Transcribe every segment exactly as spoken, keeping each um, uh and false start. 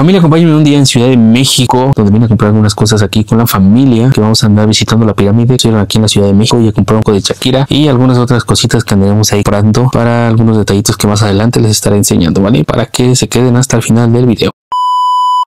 familia, acompáñenme un día en Ciudad de México, donde vine a comprar algunas cosas aquí con la familia, que vamos a andar visitando la pirámide. Estuvieron aquí en la Ciudad de México y a comprar un poco de Shakira y algunas otras cositas que andaremos ahí comprando para algunos detallitos que más adelante les estaré enseñando, ¿vale? Para que se queden hasta el final del video.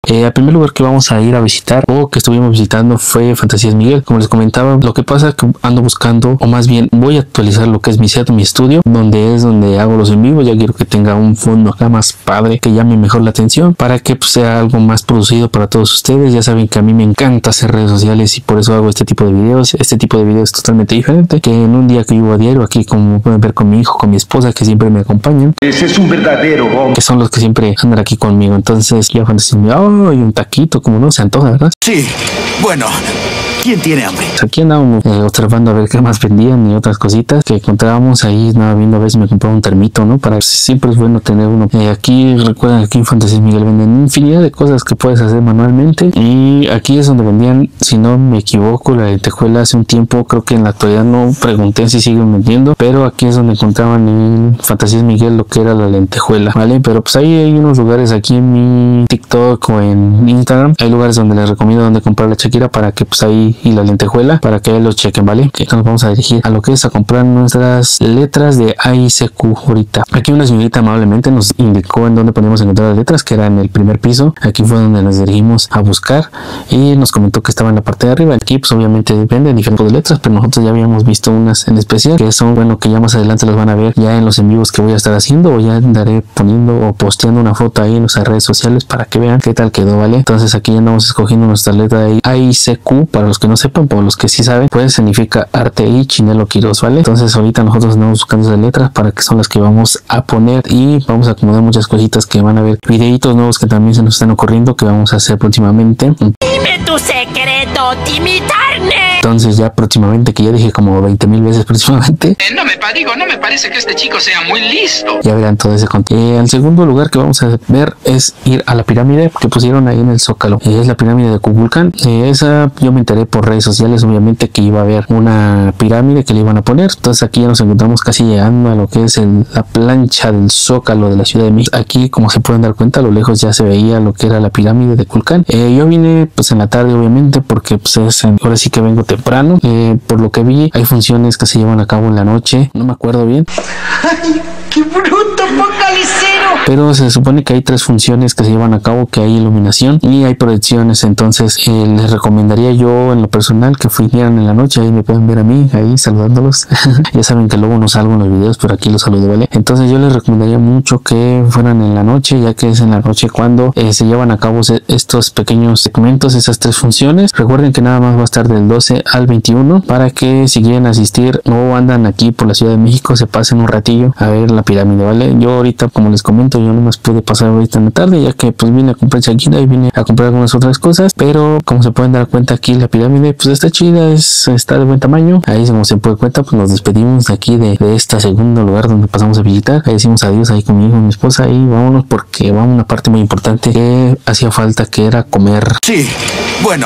Eh, el primer lugar que vamos a ir a visitar o que estuvimos visitando fue Fantasías Miguel. Como les comentaba, lo que pasa es que ando buscando, o más bien voy a actualizar lo que es mi set, mi estudio, donde es donde hago los en vivo. Ya quiero que tenga un fondo acá más padre, que llame mejor la atención, para que pues, sea algo más producido para todos ustedes. Ya saben que a mí me encanta hacer redes sociales y por eso hago este tipo de videos. Este tipo de videos es totalmente diferente que en un día que vivo a diario aquí, como pueden ver, con mi hijo, con mi esposa, que siempre me acompañan. Ese es un verdadero hombre, que son los que siempre andan aquí conmigo. Entonces ya Fantasías Miguel, oh, y un taquito, como no se antoja, ¿verdad? Sí, bueno, ¿quién tiene hambre? Aquí andábamos eh, observando a ver qué más vendían y otras cositas que encontrábamos ahí, nada, viendo a ver si me compraba un termito, ¿no? Para siempre es bueno tener uno. Eh, aquí, recuerden, aquí en Fantasías Miguel venden infinidad de cosas que puedes hacer manualmente. Y aquí es donde vendían, si no me equivoco, la lentejuela hace un tiempo. Creo que en la actualidad no pregunté si siguen vendiendo, pero aquí es donde encontraban en Fantasías Miguel lo que era la lentejuela, ¿vale? Pero pues ahí hay unos lugares aquí en mi TikTok o en Instagram. Hay lugares donde les recomiendo donde comprar la Shakira para que pues ahí y la lentejuela, para que los chequen, ¿vale? Entonces nos vamos a dirigir a lo que es a comprar nuestras letras de A I C Q ahorita. Aquí una señorita amablemente nos indicó en dónde podíamos encontrar las letras, que era en el primer piso. Aquí fue donde nos dirigimos a buscar y nos comentó que estaba en la parte de arriba. Aquí pues obviamente venden diferentes letras, pero nosotros ya habíamos visto unas en especial que son, bueno, que ya más adelante las van a ver ya en los en vivos que voy a estar haciendo, o ya andaré poniendo o posteando una foto ahí en nuestras redes sociales para que vean qué tal quedó, ¿vale? Entonces aquí ya andamos escogiendo nuestra letra de A I C Q. Para los que no sepan, por los que sí saben, pues significa Arte y Chinelo Quiroz, ¿vale? Entonces ahorita nosotros andamos buscando esas letras para que son las que vamos a poner y vamos a acomodar muchas cositas que van a ver, videitos nuevos que también se nos están ocurriendo que vamos a hacer próximamente. Dime tu secreto, Timitarne. Entonces ya próximamente, que ya dije como veinte mil veces próximamente. Eh, no me digo, no me parece que este chico sea muy listo. Ya verán todo ese contenido. Eh, el segundo lugar que vamos a ver es ir a la pirámide que pusieron ahí en el Zócalo. Eh, es la pirámide de Kukulkán. Eh, esa yo me enteré por redes sociales, obviamente, que iba a haber una pirámide que le iban a poner. Entonces aquí ya nos encontramos casi llegando a lo que es el, la plancha del Zócalo de la Ciudad de México. Aquí, como se pueden dar cuenta, a lo lejos ya se veía lo que era la pirámide de Kukulkán. Eh, yo vine pues en la tarde, obviamente, porque pues es en, ahora sí que vengo temprano. Eh, por lo que vi, hay funciones que se llevan a cabo en la noche, no me acuerdo bien. ¡Ay, qué bruto focalicero! Pero se supone que hay tres funciones que se llevan a cabo, que hay iluminación y hay proyecciones. Entonces eh, les recomendaría yo en lo personal que fueran en la noche. Ahí me pueden ver a mí, ahí saludándolos. Ya saben que luego no salgo en los videos, pero aquí los saludo, ¿vale? Entonces yo les recomendaría mucho que fueran en la noche, ya que es en la noche cuando eh, se llevan a cabo estos pequeños segmentos, esas tres funciones. Recuerden que nada más va a estar del doce al veintiuno, para que si quieren asistir o andan aquí por la Ciudad de México, se pasen un ratillo a ver la pirámide, ¿vale? Yo ahorita, como les comento, yo nomás pude pasar ahorita en la tarde, ya que pues vine a comprar Shakira y vine a comprar algunas otras cosas, pero como se pueden dar cuenta, aquí la pirámide pues está chida, es, está de buen tamaño. Ahí, como se puede cuenta, pues nos despedimos aquí de, de este segundo lugar donde pasamos a visitar. Ahí decimos adiós ahí con mi hijo y mi esposa y vámonos, porque vamos a una parte muy importante que hacía falta, que era comer. Sí, bueno,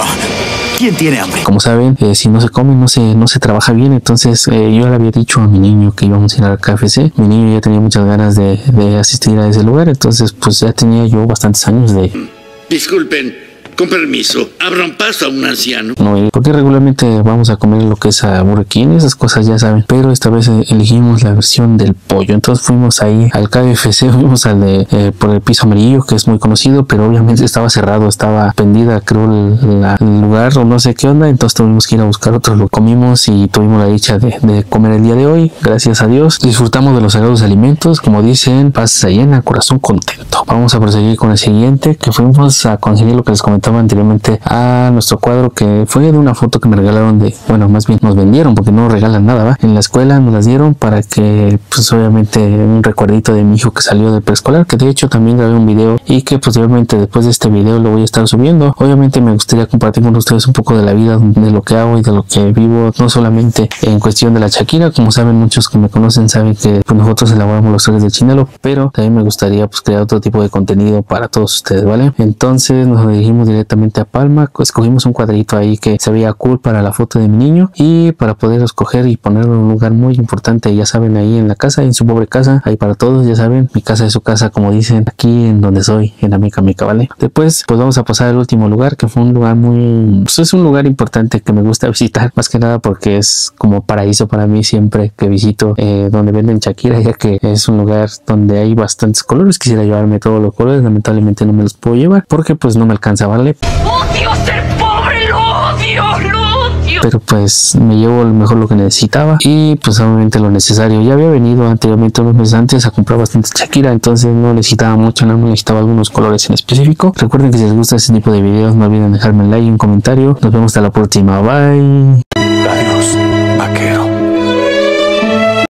¿quién tiene hambre? Como saben, eh, si no se come, no se, no se trabaja bien. Entonces eh, yo le había dicho a mi niño que íbamos a ir al K F C. Mi niño ya tenía muchas ganas de, de asistir a ese lugar. Entonces pues ya tenía yo bastantes años de... Disculpen, con permiso, abran paso a un anciano. No, porque regularmente vamos a comer lo que es a burriquín, esas cosas ya saben, pero esta vez elegimos la versión del pollo. Entonces fuimos ahí al K F C, fuimos al de eh, por el piso amarillo, que es muy conocido, pero obviamente estaba cerrado, estaba pendida, creo, el, la, el lugar o no sé qué onda. Entonces tuvimos que ir a buscar otro lugar. Comimos y tuvimos la dicha de, de comer el día de hoy, gracias a Dios. Disfrutamos de los sagrados alimentos, como dicen, paz llena, corazón contento. Vamos a proseguir con el siguiente, que fuimos a conseguir lo que les comenté anteriormente a nuestro cuadro, que fue de una foto que me regalaron de, bueno, más bien nos vendieron, porque no regalan nada, ¿va? En la escuela nos las dieron para que pues obviamente un recuerdito de mi hijo que salió del preescolar, que de hecho también grabé un video y que posteriormente después de este video lo voy a estar subiendo. Obviamente me gustaría compartir con ustedes un poco de la vida, de lo que hago y de lo que vivo, no solamente en cuestión de la Shakira. Como saben, muchos que me conocen saben que pues, nosotros elaboramos los trajes de chinelo, pero también me gustaría pues crear otro tipo de contenido para todos ustedes, ¿vale? Entonces nos dirigimos directamente directamente a Palma. Escogimos un cuadrito ahí que se veía cool para la foto de mi niño y para poder escoger y ponerlo en un lugar muy importante, ya saben, ahí en la casa, en su pobre casa, ahí para todos, ya saben, mi casa es su casa, como dicen aquí en donde soy, en la mica mica, ¿vale? Después pues vamos a pasar al último lugar, que fue un lugar muy, pues es un lugar importante que me gusta visitar, más que nada porque es como paraíso para mí siempre que visito, eh, donde venden Shakira, ya que es un lugar donde hay bastantes colores. Quisiera llevarme todos los colores, lamentablemente no me los puedo llevar porque pues no me alcanza, ¿vale? ¡Odio ser pobre! ¡Lo odio! ¡Lo odio! Pero pues me llevo a lo mejor lo que necesitaba y pues obviamente lo necesario. Ya había venido anteriormente, unos meses antes, a comprar bastante Shakira, entonces no necesitaba mucho, nada más necesitaba algunos colores en específico. Recuerden que si les gusta este tipo de videos no olviden dejarme un like y un comentario. Nos vemos hasta la próxima, bye. Adiós.